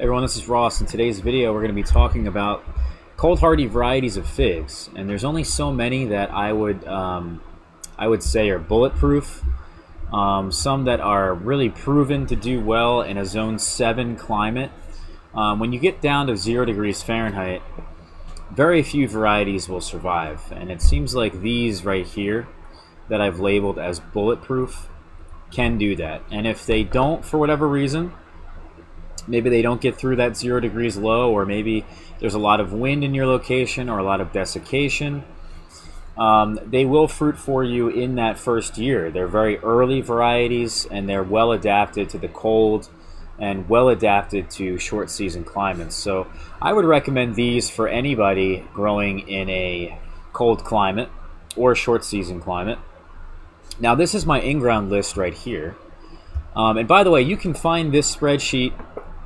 Everyone, this is Ross. In today's video, we're going to be talking about cold hardy varieties of figs, and there's only so many that I would say are bulletproof. Some that are really proven to do well in a Zone 7 climate. When you get down to 0 degrees Fahrenheit, very few varieties will survive, and it seems like these right here that I've labeled as bulletproof can do that. And if they don't, for whatever reason, maybe they don't get through that 0 degrees low, or maybe there's a lot of wind in your location or a lot of desiccation, they will fruit for you in that first year. They're very early varieties, and they're well adapted to the cold and well adapted to short season climates. So I would recommend these for anybody growing in a cold climate or a short season climate. Now this is my in-ground list right here. And by the way, you can find this spreadsheet.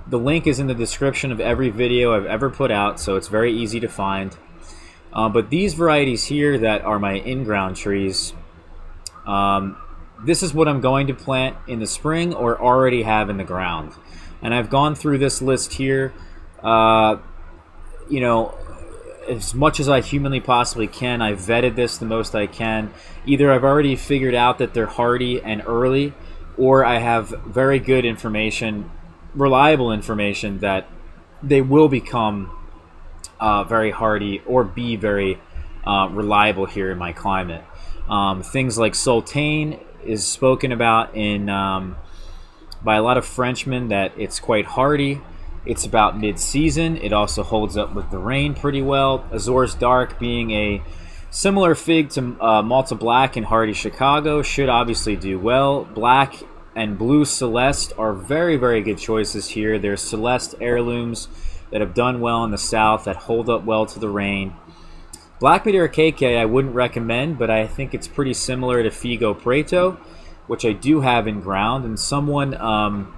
The link is in the description of every video I've ever put out, so it's very easy to find. But these varieties here that are my in-ground trees, this is what I'm going to plant in the spring or already have in the ground. And I've gone through this list here, you know, as much as I humanly possibly can. I vetted this the most I can. Either I've already figured out that they're hardy and early, or I have very good information, reliable information, that they will become very hardy or be very reliable here in my climate. Things like Sultane is spoken about in by a lot of Frenchmen that it's quite hardy. It's about mid-season. It also holds up with the rain pretty well. Azores Dark, being a similar fig to Malta Black and Hardy Chicago, should obviously do well. Black and Blue Celeste are very, very good choices here. There's Celeste heirlooms that have done well in the south that hold up well to the rain. Black Madeira KK I wouldn't recommend, but I think it's pretty similar to Figo Preto, which I do have in ground. And someone I'm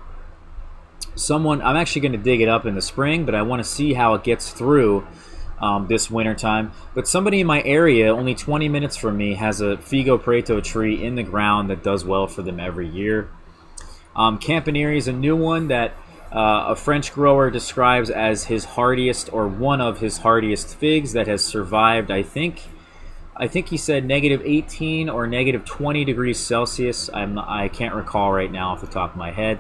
actually going to dig it up in the spring, but I want to see how it gets through this winter time. But somebody in my area, only 20 minutes from me, has a Figo Preto tree in the ground that does well for them every year. Campaneri is a new one that a French grower describes as his hardiest, or one of his hardiest figs, that has survived, I think he said -18 or -20 degrees Celsius. I can't recall right now off the top of my head.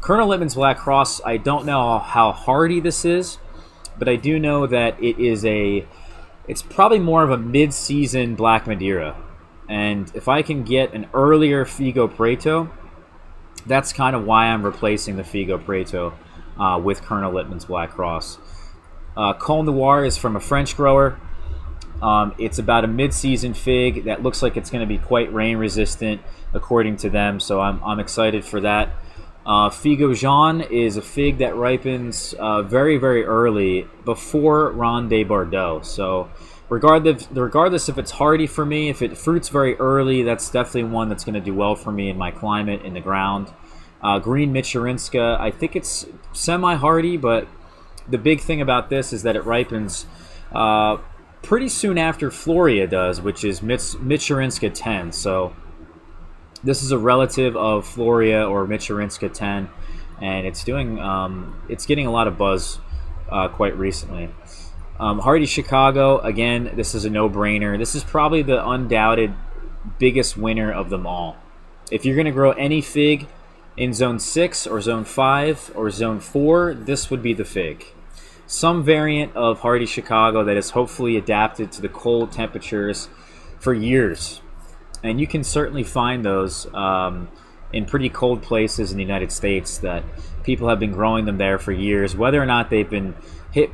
Colonel Lippmann's Black Cross, I don't know how hardy this is, but I do know that it is it's probably more of a mid-season Black Madeira. And if I can get an earlier Figo Preto, that's kind of why I'm replacing the Figo Preto with Colonel Lippmann's Black Cross. Col Noir is from a French grower. It's about a mid-season fig that looks like it's going to be quite rain resistant, according to them, so I'm excited for that. Figo Jaune is a fig that ripens very, very early, before Ronde Bordeaux. So regardless if it's hardy for me, if it fruits very early, that's definitely one that's going to do well for me in my climate, in the ground. Green Michirinska, I think it's semi-hardy, but the big thing about this is that it ripens pretty soon after Floria does, which is Michirinska 10. So this is a relative of Floria or Michirinska 10, and it's doing, it's getting a lot of buzz quite recently. Hardy Chicago, again, this is a no-brainer. This is probably the undoubted biggest winner of them all. If you're going to grow any fig in Zone 6 or Zone 5 or Zone 4, this would be the fig. Some variant of Hardy Chicago that is hopefully adapted to the cold temperatures for years. And you can certainly find those in pretty cold places in the United States, that people have been growing them there for years. Whether or not they've been hit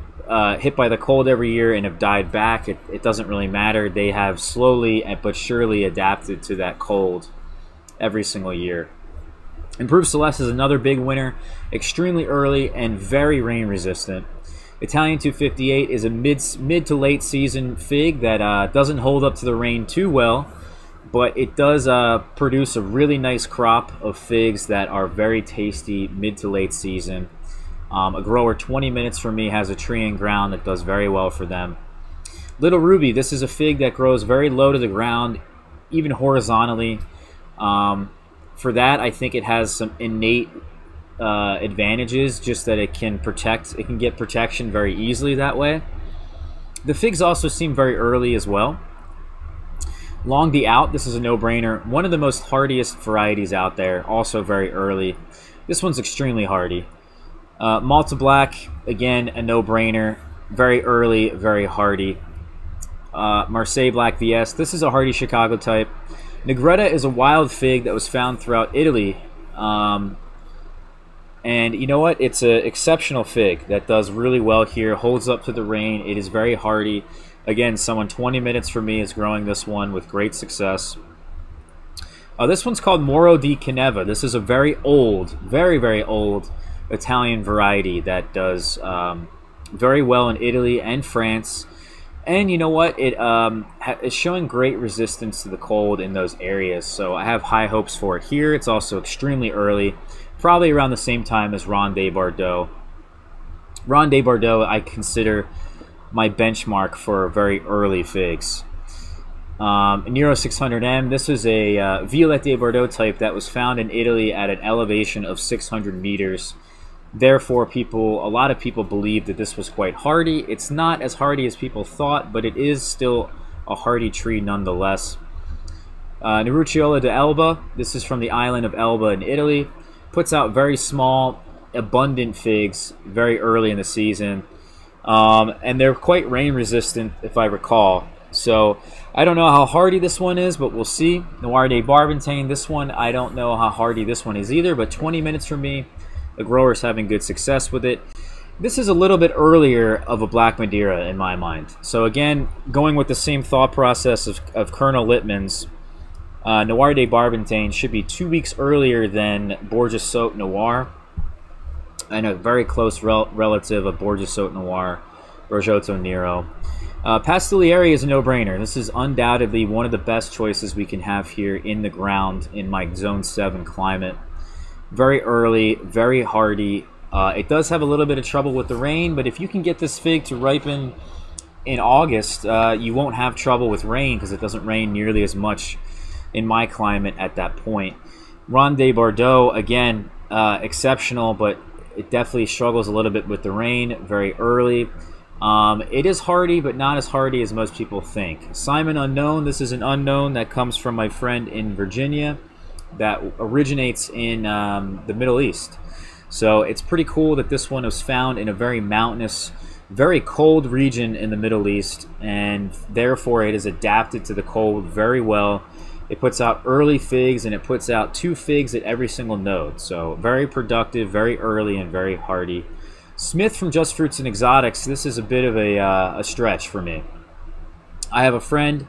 by the cold every year and have died back, it doesn't really matter. They have slowly but surely adapted to that cold every single year. Improved Celeste is another big winner, extremely early and very rain resistant. Italian 258 is a mid to late season fig that doesn't hold up to the rain too well, but it does produce a really nice crop of figs that are very tasty mid to late season. A grower 20 minutes from me has a tree in ground that does very well for them. Little Ruby, this is a fig that grows very low to the ground, even horizontally. For that, I think it has some innate advantages, just that it can protect, it can get protection very easily that way. The figs also seem very early as well. Long D Out, this is a no-brainer. One of the most hardiest varieties out there, also very early. This one's extremely hardy. Malta Black, again, a no-brainer. Very early, very hardy. Marseille Black VS, this is a hardy Chicago type. Negretta is a wild fig that was found throughout Italy. And you know what? It's an exceptional fig that does really well here. Holds up to the rain. It is very hardy. Again, someone 20 minutes from me is growing this one with great success. This one's called Moro di Caneva. This is a very old, very, very old Italian variety that does very well in Italy and France. And you know what? It is showing great resistance to the cold in those areas. So I have high hopes for it here. It's also extremely early, probably around the same time as Ronde Bordeaux. Ronde Bordeaux, I consider my benchmark for very early figs. Nero 600m, this is a Violette de Bordeaux type that was found in Italy at an elevation of 600 meters. Therefore, a lot of people believe that this was quite hardy. It's not as hardy as people thought, but it is still a hardy tree nonetheless. Nerucciola de Elba, this is from the island of Elba in Italy. Puts out very small, abundant figs very early in the season. And they're quite rain resistant, if I recall. So I don't know how hardy this one is, but we'll see. Noir de Barbentane, this one, I don't know how hardy this one is either, but 20 minutes from me, the grower's having good success with it. This is a little bit earlier of a Black Madeira in my mind. So again, going with the same thought process of Colonel Lippmann's, Noir de Barbentane should be 2 weeks earlier than Bourjasotte Noire, and a very close relative of Bourjasotte Noire, Rojoto Nero. Pastellieri is a no-brainer. This is undoubtedly one of the best choices we can have here in the ground in my Zone 7 climate. Very early, very hardy. It does have a little bit of trouble with the rain, but if you can get this fig to ripen in August, you won't have trouble with rain because it doesn't rain nearly as much in my climate at that point. Ronde Bordeaux, again, exceptional, but it definitely struggles a little bit with the rain very early. It is hardy, but not as hardy as most people think. Simon Unknown, this is an unknown that comes from my friend in Virginia that originates in the Middle East. So it's pretty cool that this one was found in a very mountainous, very cold region in the Middle East, and therefore it is adapted to the cold very well. It puts out early figs, and it puts out 2 figs at every single node. So very productive, very early, and very hardy. Smith from Just Fruits and Exotics, this is a bit of a stretch for me. I have a friend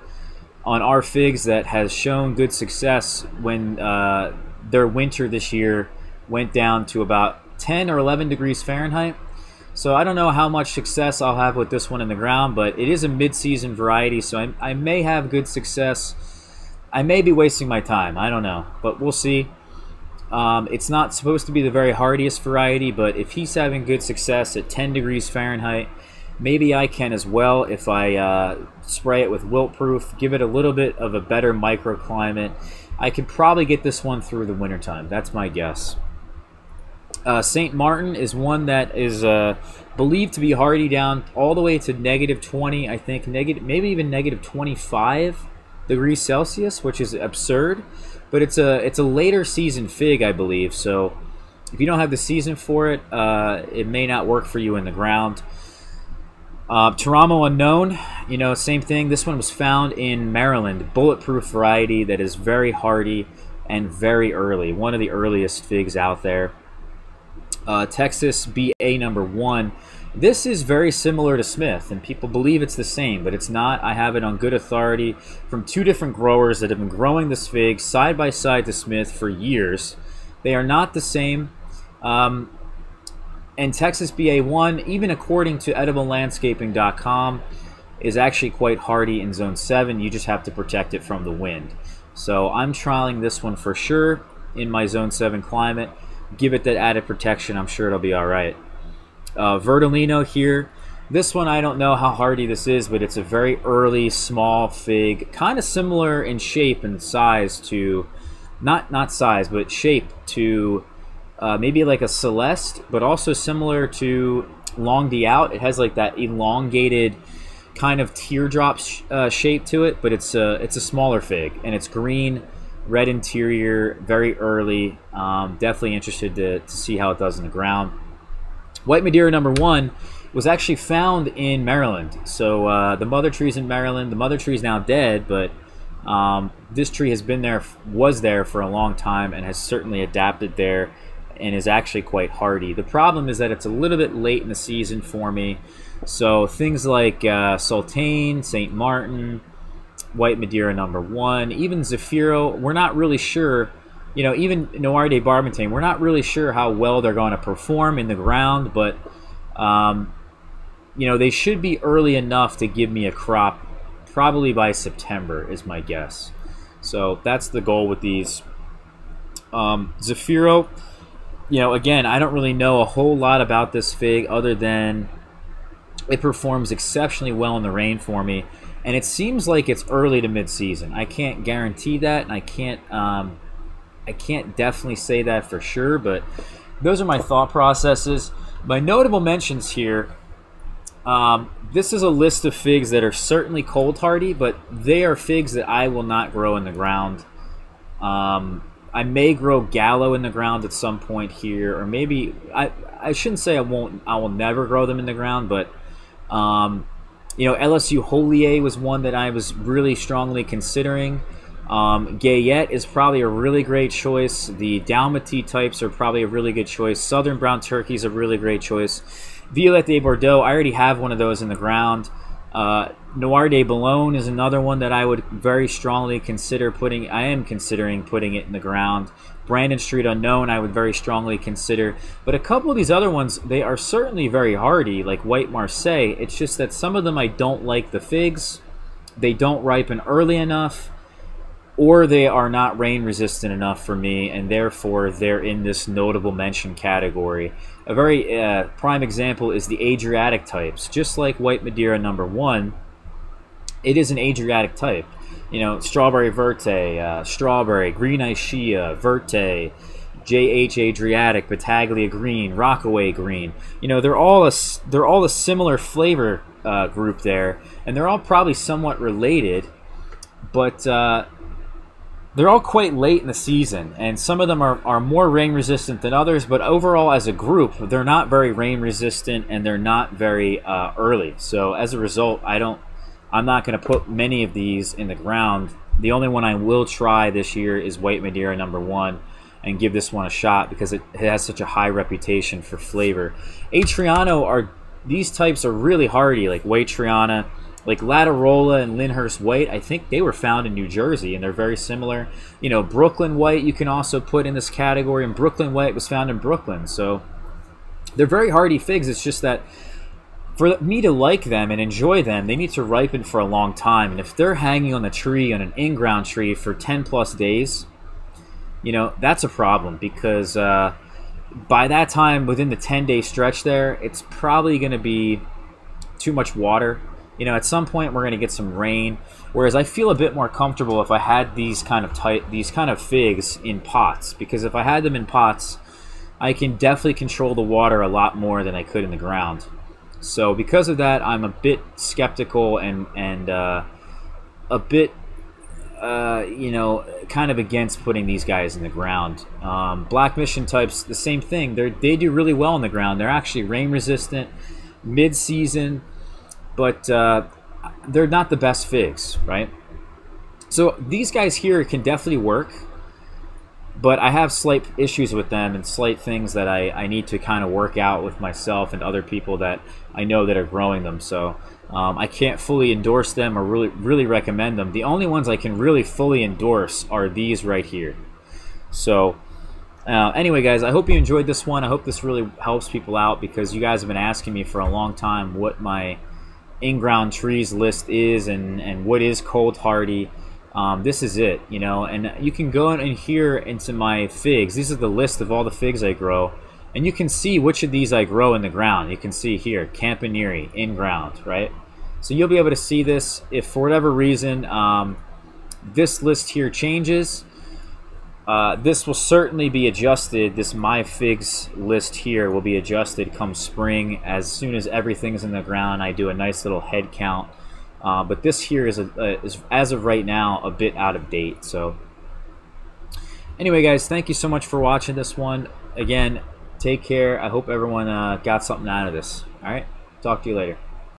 on our figs that has shown good success when their winter this year went down to about 10 or 11 degrees Fahrenheit. So I don't know how much success I'll have with this one in the ground, but it is a mid-season variety, so I may have good success. I may be wasting my time, I don't know, but we'll see. It's not supposed to be the very hardiest variety, but if he's having good success at 10 degrees Fahrenheit, maybe I can as well if I spray it with wilt proof, give it a little bit of a better microclimate. I could probably get this one through the wintertime. That's my guess. St. Martin is one that is believed to be hardy down all the way to negative 20, I think, maybe even negative 25 degrees Celsius, which is absurd. But it's a later season fig, I believe, so if you don't have the season for it, it may not work for you in the ground. Taramo Unknown, you know, same thing. This one was found in Maryland, bulletproof variety that is very hardy and very early, one of the earliest figs out there. Texas B A #1. This is very similar to Smith, and people believe it's the same, but it's not. I have it on good authority from 2 different growers that have been growing this fig side by side to Smith for years. They are not the same. And Texas BA1, even according to ediblelandscaping.com, is actually quite hardy in Zone 7. You just have to protect it from the wind. So I'm trialing this one for sure in my Zone 7 climate. Give it that added protection. I'm sure it'll be all right. Verdolino here. This one, I don't know how hardy this is, but it's a very early, small fig, kind of similar in shape and size to, not size, but shape to maybe like a Celeste, but also similar to Long D Out. It has like that elongated kind of teardrop shape to it, but it's a smaller fig, and it's green, red interior, very early. Definitely interested to see how it does in the ground. White Madeira #1 was actually found in Maryland. So the mother tree's in Maryland. The mother tree is now dead, but this tree has been there, was there for a long time, and has certainly adapted there and is actually quite hardy. The problem is that it's a little bit late in the season for me. So things like Sultane, St. Martin, White Madeira #1, even Zafiro, we're not really sure. You know, even Noir de Barbentane, we're not really sure how well they're going to perform in the ground, but you know, they should be early enough to give me a crop probably by September is my guess. So that's the goal with these. Zafiro, you know, again, I don't really know a whole lot about this fig other than it performs exceptionally well in the rain for me, and it seems like it's early to mid-season. I can't guarantee that, and I can't definitely say that for sure, but those are my thought processes. My notable mentions here, this is a list of figs that are certainly cold hardy, but they are figs that I will not grow in the ground. I may grow Gallo in the ground at some point here, or maybe I shouldn't say I won't. I will never grow them in the ground, but you know, LSU Holier was one that I was really strongly considering. Gayette is probably a really great choice. The Dalmatie types are probably a really good choice. Southern Brown Turkey is a really great choice. Violette de Bordeaux, I already have one of those in the ground. Noir de Boulogne is another one that I would very strongly consider putting. I am considering putting it in the ground. Brandon Street Unknown, I would very strongly consider. But a couple of these other ones, they are certainly very hardy, like White Marseille. It's just that some of them I don't like the figs. They don't ripen early enough, or they are not rain resistant enough for me, and therefore they're in this notable mention category. A very prime example is the Adriatic types. Just like White Madeira #1, it is an Adriatic type. You know, Strawberry Verte, Strawberry, Green Ischia, Verte, JH Adriatic, Battaglia Green, Rockaway Green. You know, they're all a similar flavor group there, and they're all probably somewhat related, but they're all quite late in the season, and some of them are more rain resistant than others, but overall as a group, they're not very rain resistant, and they're not very early. So as a result, I'm not going to put many of these in the ground. The only one I will try this year is White Madeira #1, and give this one a shot because it has such a high reputation for flavor. Atriano, these types are really hardy, like White Triana. Like Latarola and Lyndhurst White, I think they were found in New Jersey, and they're very similar. You know, Brooklyn White you can also put in this category, and Brooklyn White was found in Brooklyn. So they're very hardy figs. It's just that for me to like them and enjoy them, they need to ripen for a long time. And if they're hanging on the tree, on an in-ground tree, for 10-plus days, you know, that's a problem because by that time, within the 10-day stretch there, it's probably going to be too much water. You know, at some point we're going to get some rain, whereas I feel a bit more comfortable if I had these kind of figs in pots, because if I had them in pots, I can definitely control the water a lot more than I could in the ground. So because of that, I'm a bit skeptical and a bit, you know, kind of against putting these guys in the ground. Black Mission types, the same thing. They do really well in the ground. They're actually rain resistant, mid-season, but they're not the best figs, right? So these guys here can definitely work, but I have slight issues with them and slight things that I need to kind of work out with myself and other people that I know that are growing them. So I can't fully endorse them or really recommend them. The only ones I can really fully endorse are these right here. So anyway, guys, I hope you enjoyed this one. I hope this really helps people out, because you guys have been asking me for a long time what my in-ground trees list is and what is cold hardy. This is it, you know, and you can go in here into my figs. This is the list of all the figs I grow, and you can see which of these I grow in the ground. You can see here Campaneri in ground, right? So you'll be able to see this. If for whatever reason this list here changes, This will certainly be adjusted. This My Figs list here will be adjusted come spring. As soon as everything's in the ground, I do a nice little head count. But this here is, as of right now, a bit out of date. So anyway, guys, thank you so much for watching this one. Again, take care. I hope everyone got something out of this. All right, talk to you later.